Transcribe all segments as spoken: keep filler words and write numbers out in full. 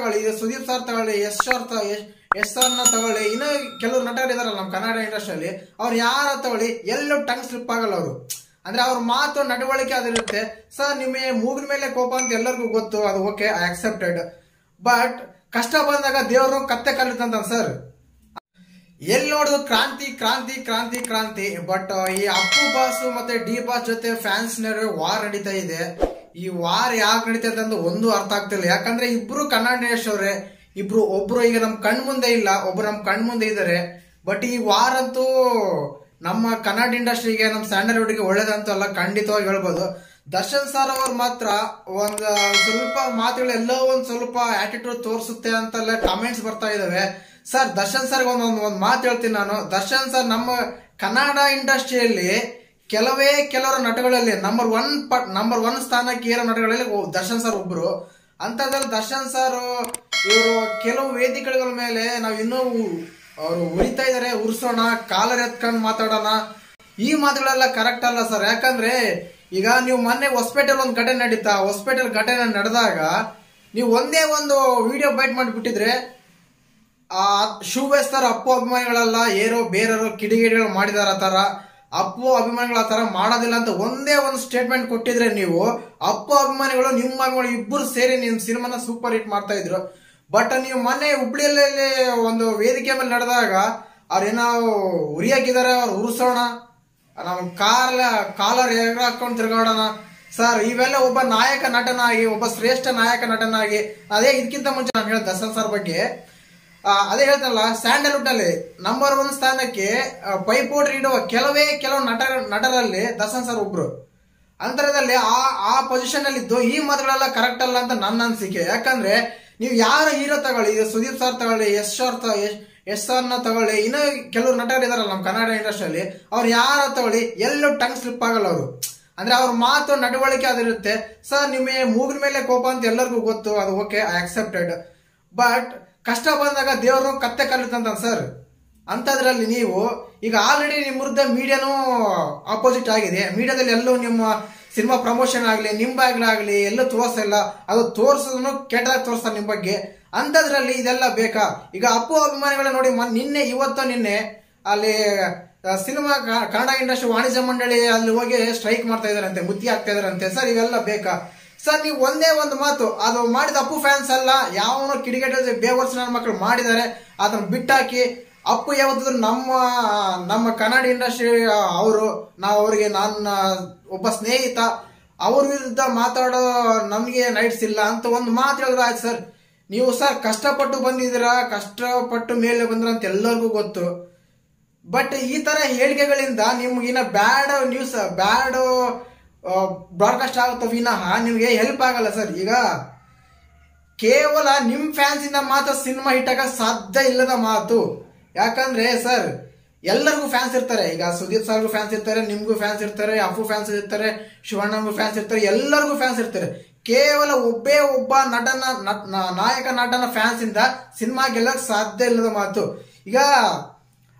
ತಗೊಳ್ಳಿ, ಸುದೀಪ್ ಸರ್ ತಗೊಳ್ಳಿ, Yash sir S ಸರ್ನ ತಗೊಳ್ಳಿ, ಇನ್ನೂ ಕೆಲವರು ನಟರು ಇದಾರಲ್ಲ ನಮ್ಮ ಕನ್ನಡ ಇಂಡಸ್ಟ್ರಿಯಲ್ಲಿ, ಅವ್ರು ಯಾರ ತಗೊಳ್ಳಿ ಎಲ್ಲೂ ಟಂಗ್ ಸ್ಲಿಪ್ ಆಗಲ್ಲ ಅವರು. ಅಂದ್ರೆ ಅವ್ರ ಮಾತು ನಡವಳಿಕೆ ಅದಿರುತ್ತೆ. ಸರ್ ನಿಮಗೆ ಮೂಗಿನ ಮೇಲೆ ಕೋಪ ಅಂತ ಎಲ್ಲರಿಗೂ ಗೊತ್ತು, ಅದು ಓಕೆ, ಐ ಆಕ್ಸೆಪ್ಟೆಡ್. ಬಟ್ ಕಷ್ಟ ಬಂದಾಗ ದೇವರು ಕತ್ತೆ ಕಲಿತಂತ ಸರ್. ಎಲ್ಲಿ ನೋಡಿದ್ರು ಕ್ರಾಂತಿ ಕ್ರಾಂತಿ ಕ್ರಾಂತಿ ಕ್ರಾಂತಿ. ಬಟ್ ಈ ಅಪ್ಪು ಬಾಸು ಮತ್ತೆ ಡಿ ಬಾಸ್ ಜೊತೆ ಫ್ಯಾನ್ಸ್ ನಡುವೆ ವಾರ್ ನಡೀತಾ ಇದೆ. ಈ ವಾರ್ ಯಾಕೆ ನಡೀತಾ ಅಂತ ಒಂದು ಅರ್ಥ ಆಗ್ತಿಲ್ಲ. ಯಾಕಂದ್ರೆ ಇಬ್ರು ಕನ್ನಡೇಶ್ ಅವ್ರೆ, ಇಬ್ರು ಒಬ್ರು ಈಗ ನಮ್ ಕಣ್ ಮುಂದೆ ಇಲ್ಲ, ಒಬ್ರು ನಮ್ ಕಣ್ ಮುಂದೆ ಇದಾರೆ. ಬಟ್ ಈ ವಾರ್ ಅಂತೂ ನಮ್ಮ ಕನ್ನಡ ಇಂಡಸ್ಟ್ರಿಗೆ, ನಮ್ಮ ಸ್ಟ್ಯಾಂಡರ್ಡ್ಗೆ ಒಳ್ಳೇದಂತೂ ಅಲ್ಲ, ಖಂಡಿತವಾಗಿ ಹೇಳ್ಬೋದು. ದರ್ಶನ್ ಸರ್ ಅವ್ರು ಮಾತ್ರ ಒಂದ್ ಸ್ವಲ್ಪ ಮಾತುಗಳು ಎಲ್ಲೋ ಒಂದ್ ಸ್ವಲ್ಪ ಆಟಿಟ್ಯೂಡ್ ತೋರಿಸುತ್ತೆ ಅಂತೆಲ್ಲ ಕಾಮೆಂಟ್ಸ್ ಬರ್ತಾ ಇದಾವೆ. ಸರ್ ದರ್ಶನ್ ಸರ್ ಒಂದ್ ಒಂದ್ ಮಾತು ಹೇಳ್ತೀನಿ ನಾನು. ದರ್ಶನ್ ಸರ್ ನಮ್ಮ ಕನ್ನಡ ಇಂಡಸ್ಟ್ರಿಯಲ್ಲಿ ಕೆಲವೇ ಕೆಲವರ ನಟಗಳಲ್ಲಿ ನಂಬರ್ ಒನ್ ಪಟ್ ನಂಬರ್ ಒನ್ ಸ್ಥಾನಕ್ಕೆ ಏರೋ ನಟಗಳಲ್ಲಿ ದರ್ಶನ್ ಸರ್ ಒಬ್ರು. ಅಂತದ್ರಲ್ಲಿ ದರ್ಶನ್ ಸರ್ ಇವರು ಕೆಲವು ವೇದಿಕೆಗಳ ಮೇಲೆ ನಾವು ಇನ್ನೂ ಅವರು ಉಳಿತಾ ಇದಾರೆ, ಉರ್ಸೋಣ, ಕಾಲರ್ ಎತ್ಕೊಂಡು ಮಾತಾಡೋಣ, ಈ ಮಾತುಗಳೆಲ್ಲ ಕರೆಕ್ಟ್ ಅಲ್ಲ ಸರ್. ಯಾಕಂದ್ರೆ ಈಗ ನೀವು ಮೊನ್ನೆ ಹೊಸಪೇಟೆಲ್ ಒಂದು ಘಟನೆ ನಡೀತಾ, ಹೊಸಪೇಟೆಲ್ ಘಟನೆ ನಡೆದಾಗ ನೀವು ಒಂದೇ ಒಂದು ವಿಡಿಯೋ ಬೈಟ್ ಮಾಡಿಬಿಟ್ಟಿದ್ರೆ ಆ ಶಿವಸ್ತರ ಅಪ್ಪು ಅಭಿಮಾನಿಗಳೆಲ್ಲ ಏರೋ ಬೇರೆಯವರು ಕಿಡಿಗೇಡಿಗಳು ಮಾಡಿದಾರ ತರ, ಅಪ್ಪು ಅಭಿಮಾನಿಗಳ ಆ ತರ ಮಾಡೋದಿಲ್ಲ ಅಂತ ಒಂದೇ ಒಂದು ಸ್ಟೇಟ್ಮೆಂಟ್ ಕೊಟ್ಟಿದ್ರೆ ನೀವು ಅಪ್ಪು ಅಭಿಮಾನಿಗಳು ನಿಮ್ಮ ಅಭಿಮಾನಿಗಳು ಇಬ್ಬರು ಸೇರಿ ನಿಮ್ಮ ಸಿನಿಮಾನ ಸೂಪರ್ ಹಿಟ್ ಮಾಡ್ತಾ ಇದ್ರು. ಬಟ್ ನೀವು ಮೊನ್ನೆ ಹುಬ್ಳಿಯಲ್ಲಿ ಒಂದು ವೇದಿಕೆ ಮೇಲೆ ನಡೆದಾಗ ಅವ್ರೇನೋ ಉರಿ ಹಾಕಿದ್ದಾರೆ, ಅವ್ರು ಉರ್ಸೋಣ, ನಾವು ಕಾಲ ಕಾಲರ್ ಎಗರ ಹಾಕೊಂಡು ತಿರ್ಗಾಡೋಣ. ಸರ್ ಇವೆಲ್ಲ ಒಬ್ಬ ನಾಯಕ ನಟನಾಗಿ, ಒಬ್ಬ ಶ್ರೇಷ್ಠ ನಾಯಕ ನಟನಾಗಿ, ಅದೇ ಇದಕ್ಕಿಂತ ಮುಂಚೆ ನಾನು ಹೇಳಿದ ದರ್ಶನ್ ಸರ್ ಬಗ್ಗೆ ಅದೇ ಹೇಳ್ತಲ್ಲ, ಸ್ಯಾಂಡಲ್ವುಡ್ ಅಲ್ಲಿ ನಂಬರ್ ಒನ್ ಸ್ಥಾನಕ್ಕೆ ಪೈಪೋಟಿ ಇಡುವ ಕೆಲವೇ ಕೆಲವು ನಟ ನಟರಲ್ಲಿ ದರ್ಶನ್ ಸರ್ ಒಬ್ರು. ಅಂತರದಲ್ಲಿ ಆ ಆ ಪೊಸಿಷನ್ ಅಲ್ಲಿ ಇದ್ದು ಈ ಮಾತುಗಳೆಲ್ಲ ಕರೆಕ್ಟ್ ಅಲ್ಲ ಅಂತ ನನ್ನ ಅನಿಸಿಕೆ. ಯಾಕಂದ್ರೆ ನೀವು ಯಾರ ಹೀರೋ ತಗೊಳ್ಳಿ, ಸುದೀಪ್ ಸರ್ ತಗೊಳ್ಳಿ, ಯಶ್ ಸರ್ ಎಸ್ ಸರ್ನ ತಗೊಳ್ಳಿ, ಇನ್ನೂ ಕೆಲವರು ನಟರು ಇದಾರಲ್ಲ ನಮ್ಮ ಕನ್ನಡ ಇಂಡಸ್ಟ್ರಿಯಲ್ಲಿ, ಅವ್ರು ಯಾರ ತಗೊಳ್ಳಿ ಎಲ್ಲೂ ಟಂಗ್ ಸ್ಲಿಪ್ ಆಗಲ್ಲ ಅವರು. ಅಂದ್ರೆ ಅವ್ರ ಮಾತು ನಡವಳಿಕೆ ಅದಿರುತ್ತೆ. ಸರ್ ನಿಮಗೆ ಮೂಗಿನ ಮೇಲೆ ಕೋಪ ಅಂತ ಎಲ್ಲರಿಗೂ ಗೊತ್ತು, ಅದು ಓಕೆ, ಐ ಆಕ್ಸೆಪ್ಟೆಡ್. ಬಟ್ ಕಷ್ಟ ಬಂದಾಗ ದೇವರು ಕತ್ತೆ ಕಲಿತಂತ ಸರ್. ಅಂತದ್ರಲ್ಲಿ ನೀವು ಈಗ ಆಲ್ರೆಡಿ ನಿಮ್ಮ ವಿರುದ್ಧ ಮೀಡಿಯಾನೂ ಅಪೋಸಿಟ್ ಆಗಿದೆ. ಮೀಡಿಯಾದಲ್ಲಿ ಎಲ್ಲೂ ನಿಮ್ಮ ಸಿನಿಮಾ ಪ್ರಮೋಷನ್ ಆಗಲಿ, ನಿಮ್ಮ ಬಾಗ್ಲಾಗಲಿ ಎಲ್ಲೂ ತೋರಿಸಲ್ಲ, ಅದು ತೋರಿಸೋದನ್ನು ಕೆಟ್ಟದಾಗಿ ತೋರಿಸ್ತಾರೆ ನಿಮ್ಮ ಬಗ್ಗೆ. ಅಂಥದ್ರಲ್ಲಿ ಇದೆಲ್ಲ ಬೇಕಾ? ಈಗ ಅಪ್ಪು ಅಭಿಮಾನಿಗಳ ನೋಡಿ ನಿನ್ನೆ ಇವತ್ತು ನಿನ್ನೆ ಅಲ್ಲಿ ಸಿನಿಮಾ ಕನ್ನಡ ಇಂಡಸ್ಟ್ರಿ ವಾಣಿಜ್ಯ ಮಂಡಳಿ ಅಲ್ಲಿ ಹೋಗಿ ಸ್ಟ್ರೈಕ್ ಮಾಡ್ತಾ ಇದಾರಂತೆ, ಮುತ್ತಿ ಆಗ್ತಾ ಇದಾರಂತೆ. ಸರ್ ಇವೆಲ್ಲ ಬೇಕಾ? ಸರ್ ನೀವು ಒಂದೇ ಒಂದು ಮಾತು, ಅದು ಮಾಡಿದ ಅಪ್ಪು ಫ್ಯಾನ್ಸ್ ಅಲ್ಲ, ಯಾವನೋ ಕಿಡಿಗೇಡಿ ಬೇವರ್ಸ್ ನನ್ನ ಮಕ್ಕಳು ಮಾಡಿದ್ದಾರೆ, ಅದನ್ನ ಬಿಟ್ಟಾಕಿ. ಅಪ್ಪು ಯಾವತ್ತಿದ್ರು ನಮ್ಮ ನಮ್ಮ ಕನ್ನಡ ಇಂಡಸ್ಟ್ರಿ ಅವರು, ನಾವು ಅವ್ರಿಗೆ ನನ್ನ ಒಬ್ಬ ಸ್ನೇಹಿತ, ಅವ್ರ ವಿರುದ್ಧ ಮಾತಾಡೋ ನಮಗೆ ರೈಟ್ಸ್ ಇಲ್ಲ ಅಂತ ಒಂದು ಮಾತು ಹೇಳಿದ್ರೆ ಆಯ್ತು ಸರ್. ನೀವು ಸರ್ ಕಷ್ಟಪಟ್ಟು ಬಂದಿದ್ದೀರಾ, ಕಷ್ಟಪಟ್ಟು ಮೇಲೆ ಬಂದ್ರ ಅಂತ ಎಲ್ಲರಿಗೂ ಗೊತ್ತು. ಬಟ್ ಈ ತರ ಹೇಳಿಕೆಗಳಿಂದ ನಿಮ್ಗಿನ್ನ ಬ್ಯಾಡ್ ನ್ಯೂಸ್ ಬ್ಯಾಡ್ ಬ್ರಾಡ್ಕಾಸ್ಟ್ ಆಗುತ್ತೋ ವಿನಃ ನಿಮ್ಗೆ ಹೆಲ್ಪ್ ಆಗಲ್ಲ ಸರ್. ಈಗ ಕೇವಲ ನಿಮ್ ಫ್ಯಾನ್ಸ್ ಇಂದ ಮಾತ್ರ ಸಿನಿಮಾ ಹಿಟ್ ಆಗ ಸಾಧ್ಯ ಇಲ್ಲದ ಮಾತು. ಯಾಕಂದ್ರೆ ಸರ್ ಎಲ್ಲರಿಗೂ ಫ್ಯಾನ್ಸ್ ಇರ್ತಾರೆ. ಈಗ ಸುದೀಪ್ ಸರ್ಗೂ ಫ್ಯಾನ್ಸ್ ಇರ್ತಾರೆ, ನಿಮ್ಗೂ ಫ್ಯಾನ್ಸ್ ಇರ್ತಾರೆ, ಅಪ್ಪು ಫ್ಯಾನ್ಸ್ ಇರ್ತಾರೆ, ಶಿವಣ್ಣಗೂ ಫ್ಯಾನ್ಸ್ ಇರ್ತಾರೆ, ಎಲ್ಲರಿಗೂ ಫ್ಯಾನ್ಸ್ ಇರ್ತಾರೆ. ಕೇವಲ ಒಬ್ಬೇ ಒಬ್ಬ ನಟನ ನಾಯಕ ನಟನ ಫ್ಯಾನ್ಸ್ ಇಂದ ಸಿನಿಮಾ ಗೆಲ್ಲಕ್ಕೆ ಸಾಧ್ಯ ಇಲ್ಲದ ಮಾತು. ಈಗ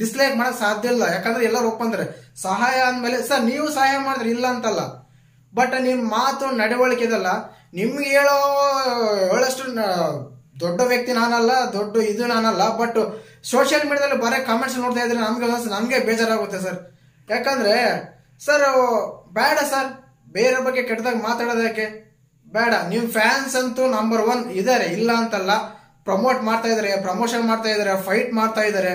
ಡಿಸ್ಲೈಕ್ ಮಾಡಕ್ ಸಾಧ್ಯ ಇಲ್ಲ. ಯಾಕಂದ್ರೆ ಎಲ್ಲರೂ ಒಪ್ಪಂದ್ರೆ ಸಹಾಯ ಅಂದಮೇಲೆ ಸರ್ ನೀವು ಸಹಾಯ ಮಾಡಿದ್ರೆ ಇಲ್ಲ ಅಂತಲ್ಲ, ಬಟ್ ನಿಮ್ಮ ಮಾತು ನಡವಳಿಕೆ ಇದಲ್ಲ, ನಿಮ್ಗೆ ಹೇಳೋ ಹೇಳಷ್ಟು ದೊಡ್ಡ ವ್ಯಕ್ತಿ ನಾನಲ್ಲ, ದೊಡ್ಡ ಇದು ನಾನಲ್ಲ. ಬಟ್ ಸೋಷಿಯಲ್ ಮೀಡಿಯಾದಲ್ಲಿ ಬರೋ ಕಾಮೆಂಟ್ಸ್ ನೋಡ್ತಾ ಇದ್ರೆ ನಮ್ಗೆ ನಮ್ಗೆ ಬೇಜಾರಾಗುತ್ತೆ ಸರ್. ಯಾಕಂದ್ರೆ ಸರ್ ಬೇಡ ಸರ್, ಬೇರೆ ಬಗ್ಗೆ ಕೆಟ್ಟದಾಗ ಮಾತಾಡೋದಕ್ಕೆ ಬೇಡ. ನಿಮ್ ಫ್ಯಾನ್ಸ್ ಅಂತೂ ನಂಬರ್ ಒನ್ ಇದಾರೆ, ಇಲ್ಲ ಅಂತಲ್ಲ, ಪ್ರಮೋಟ್ ಮಾಡ್ತಾ ಇದಾರೆ, ಪ್ರಮೋಷನ್ ಮಾಡ್ತಾ ಇದಾರೆ, ಫೈಟ್ ಮಾಡ್ತಾ ಇದಾರೆ.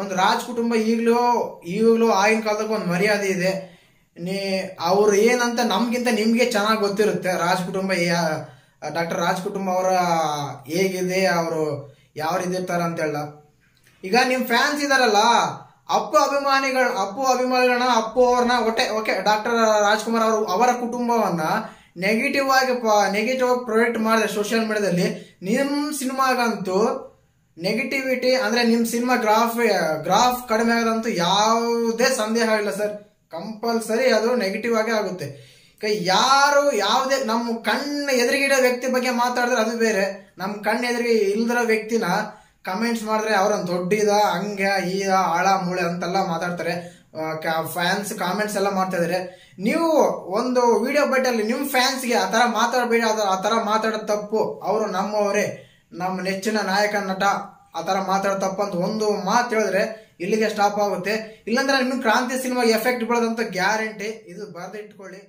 ಒಂದು ರಾಜಕುಟುಂಬ ಈಗಲೂ ಈಗಲೂ ಆಗಿನ ಕಾಲದಕ್ಕೆ ಒಂದು ಮರ್ಯಾದೆ ಇದೆ. ನೀ ಅವರು ಏನಂತ ನಮಗಿಂತ ನಿಮಗೆ ಚೆನ್ನಾಗಿ ಗೊತ್ತಿರುತ್ತೆ ರಾಜಕುಟುಂಬ, ಡಾಕ್ಟರ್ ರಾಜಕುಟುಂಬ ಅವರ ಹೇಗಿದೆ, ಅವರು ಯಾವ ರೀತಿ ಇರ್ತಾರೆ ಅಂತೇಳ. ಈಗ ನಿಮ್ಮ ಫ್ಯಾನ್ಸ್ ಇದ್ದಾರಲ್ಲ ಅಪ್ಪು ಅಭಿಮಾನಿಗಳ ಅಪ್ಪು ಅಭಿಮಾನಿಗಳನ್ನ ಅಪ್ಪು ಅವ್ರನ್ನ ಒಟ್ಟೆ ಓಕೆ ಡಾಕ್ಟರ್ ರಾಜ್ಕುಮಾರ್ ಅವರು ಅವರ ಕುಟುಂಬವನ್ನು ನೆಗೆಟಿವ್ ಆಗಿ ನೆಗೆಟಿವ್ ಆಗಿ ಪ್ರೊಜೆಕ್ಟ್ ಮಾಡಿದೆ ಸೋಷಿಯಲ್ ಮೀಡಿಯಾದಲ್ಲಿ. ನಿಮ್ಮ ಸಿನಿಮಾಗಂತೂ ನೆಗೆಟಿವಿಟಿ ಅಂದರೆ ನಿಮ್ಮ ಸಿನಿಮಾ ಗ್ರಾಫ್ ಗ್ರಾಫ್ ಕಡಿಮೆ ಆಗೋದಂತೂ ಯಾವುದೇ ಸಂದೇಹ ಇಲ್ಲ ಸರ್, ಕಂಪಲ್ಸರಿ ಅದು ನೆಗೆಟಿವ್ ಆಗೇ ಆಗುತ್ತೆ. ಈಗ ಯಾರು ಯಾವುದೇ ನಮ್ಮ ಕಣ್ಣು ಎದುರಿಗಿಡೋ ವ್ಯಕ್ತಿ ಬಗ್ಗೆ ಮಾತಾಡಿದ್ರೆ ಅದು ಬೇರೆ, ನಮ್ಮ ಕಣ್ಣು ಎದುರಿಗೆ ಇಲ್ದಿರೋ ವ್ಯಕ್ತಿನ ಕಮೆಂಟ್ಸ್ ಮಾಡಿದ್ರೆ ಅವ್ರನ್ನ ದೊಡ್ಡಿದ ಹಂಗೆ ಈಗ ಆಳ ಮೂಳೆ ಅಂತೆಲ್ಲ ಮಾತಾಡ್ತಾರೆ, ಫ್ಯಾನ್ಸ್ ಕಾಮೆಂಟ್ಸ್ ಎಲ್ಲ ಮಾಡ್ತಾ ಇದ್ದಾರೆ. ನೀವು ಒಂದು ವಿಡಿಯೋ ಬಟ್ಟಲ್ಲಿ ನಿಮ್ಮ ಫ್ಯಾನ್ಸ್ಗೆ ಆ ಥರ ಮಾತಾಡಬೇಡಿ, ಅದು ಆ ಥರ ಮಾತಾಡೋದು ತಪ್ಪು, ಅವರು ನಮ್ಮವರೇ, ನಮ್ಮ ನೆಚ್ಚಿನ ನಾಯಕ ನಟ, ಆ ಥರ ಮಾತಾಡೋ ತಪ್ಪು ಅಂತ ಒಂದು ಮಾತು ಹೇಳಿದ್ರೆ ಇಲ್ಲಿಗೆ ಸ್ಟಾಪ್ ಆಗುತ್ತೆ. ಇಲ್ಲಾಂದ್ರೆ ನಿಮ್ಮ ಕ್ರಾಂತಿ ಸಿನಿಮಾಗೆ ಎಫೆಕ್ಟ್ ಬೀಳೋದಂತ ಗ್ಯಾರಂಟಿ, ಇದು ಬರೆದಿಟ್ಕೊಳ್ಳಿ.